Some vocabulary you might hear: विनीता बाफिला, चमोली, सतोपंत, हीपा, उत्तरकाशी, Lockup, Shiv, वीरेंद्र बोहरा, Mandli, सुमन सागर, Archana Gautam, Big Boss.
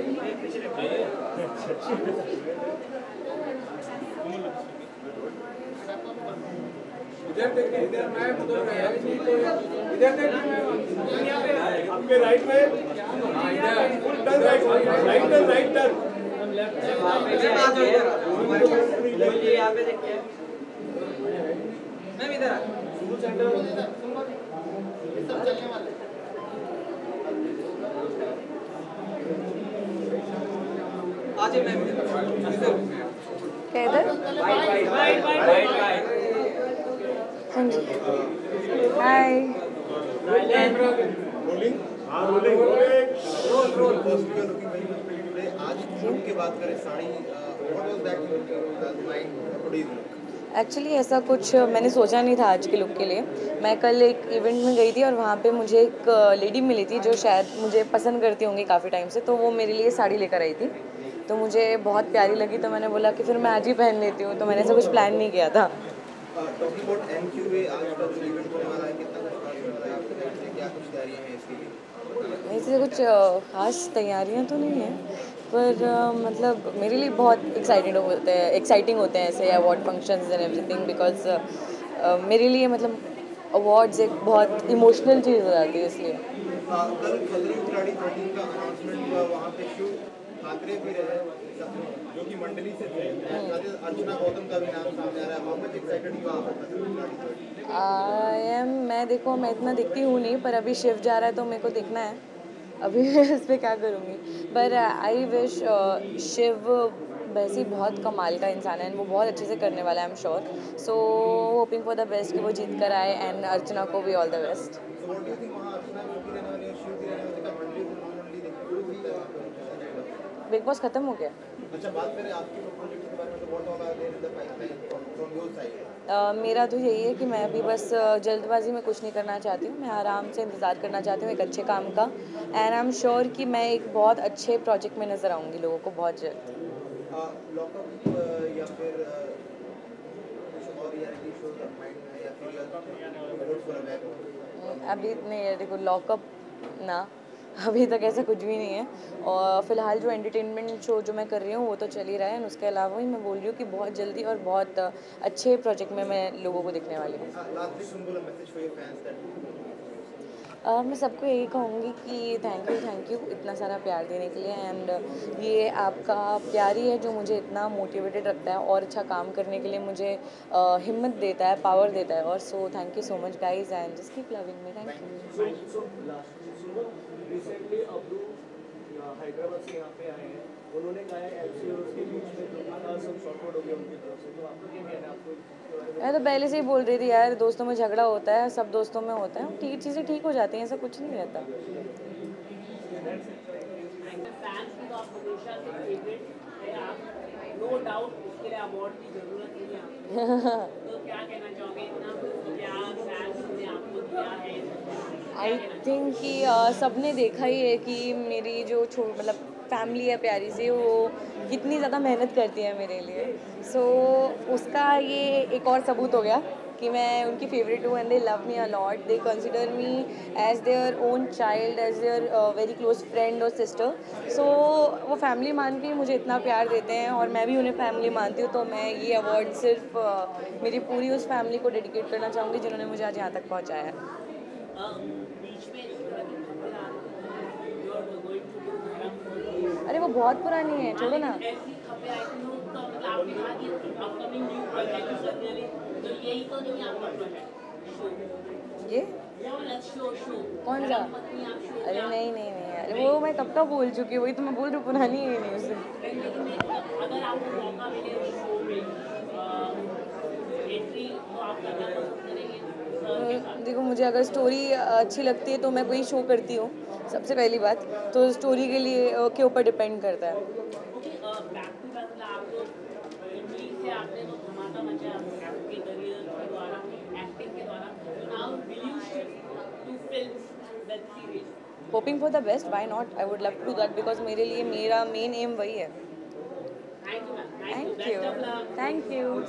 आपके राइट में full turn right turn आजे मैं इधर हाँ जी हाय रोलिंग रोल रोल आज शूट के बात करें sari what was that the line produce actually ऐसा कुछ मैंने सोचा नहीं था आज के लुक के लिए। मैं कल एक इवेंट में गई थी और वहाँ पे मुझे एक लेडी मिली थी जो शायद मुझे पसंद करती होंगी काफ़ी टाइम से, तो वो मेरे लिए साड़ी लेकर आई थी तो मुझे बहुत प्यारी लगी तो मैंने बोला कि फिर मैं आज ही पहन लेती हूँ, तो मैंने ऐसा कुछ प्लान नहीं किया था। ऐसे कुछ ख़ास तैयारियाँ तो नहीं है पर मतलब मेरे लिए बहुत एक्साइटिंग होते हैं ऐसे award functions and everything because मेरे लिए मतलब अवार्ड्स एक बहुत इमोशनल चीज़ हो जाती है इसलिए। जो कि मंडली से थे अर्चना गौतम का भी नाम सामने आ रहा है, how much excited you are? मैं देखो मैं इतना दिखती हूँ नहीं पर अभी शिव जा रहा है तो मेरे को देखना है अभी इस पर क्या करूँगी, पर आई विश शिव वैसे बहुत कमाल का इंसान है एंड वो बहुत अच्छे से करने वाला है I am sure, so hoping for the best कि वो जीत कर आए एंड अर्चना को भी all the best. Bigg Boss खत्म हो गया। अच्छा बात करें आपके प्रोजेक्ट के बारे में तो what all are there in the pipeline from your side? मेरा तो यही है कि मैं अभी बस जल्दबाजी में कुछ नहीं करना चाहती हूँ, मैं आराम से इंतज़ार करना चाहती हूँ एक अच्छे काम का एंड आई एम श्योर कि मैं एक बहुत अच्छे प्रोजेक्ट में नजर आऊँगी लोगों को बहुत जल्द। लॉकअप या फिर अभी नहीं देखो लॉकअप ना अभी तक ऐसा कुछ भी नहीं है और फिलहाल जो एंटरटेनमेंट शो जो मैं कर रही हूँ वो तो चल ही रहा है, उसके अलावा ही मैं बोल रही हूँ कि बहुत जल्दी और बहुत अच्छे प्रोजेक्ट में मैं लोगों को दिखने वाली हूँ। मैं सबको यही कहूँगी कि थैंक यू इतना सारा प्यार देने के लिए एंड ये आपका प्यार ही है जो मुझे इतना मोटिवेटेड रखता है और अच्छा काम करने के लिए मुझे हिम्मत देता है, पावर देता है और so thank you so much guys and just keep loving me. Thank you. Recently Abdu Hyderabad से यहाँ पे आए हैं, उन्होंने कहा है एलसी और उसके बीच में दोबारा सब शॉर्टवर्ड हो गया उनकी तरफ से, तो आपको क्या कहना है? आपको मैं तो पहले से ही बोल रही थी यार दोस्तों में झगड़ा होता है, सब दोस्तों में होता है, ठीक चीज़ें ठीक हो जाती हैं, ऐसा कुछ नहीं रहता। आई थिंक कि सब ने देखा ही है कि मेरी जो मतलब फैमिली है प्यारी सी वो कितनी ज़्यादा मेहनत करती है मेरे लिए, सो उसका ये एक और सबूत हो गया कि मैं उनकी फेवरेट हूँ and they love me a lot, they consider me as their own child, as their very close friend और सिस्टर, सो वो फैमिली मान के मुझे इतना प्यार देते हैं और मैं भी उन्हें फैमिली मानती हूँ, तो मैं ये अवार्ड सिर्फ मेरी पूरी उस फैमिली को डेडिकेट करना चाहूँगी जिन्होंने मुझे आज यहाँ तक पहुँचाया है। अरे वो बहुत पुरानी है छोड़ो ना। ये कौन सा? अरे नहीं अरे वो मैं कब का बोल चुकी हूँ, वही तो मैं बोल रही हूँ पुरानी है नहीं उसे। देखो मुझे अगर स्टोरी अच्छी लगती है तो मैं कोई शो करती हूँ सबसे पहली बात, तो स्टोरी के लिए के ऊपर डिपेंड करता है। Hoping for the best, why not, I would love to do that because मेरे लिए मेरा मेन एम वही है। Thank you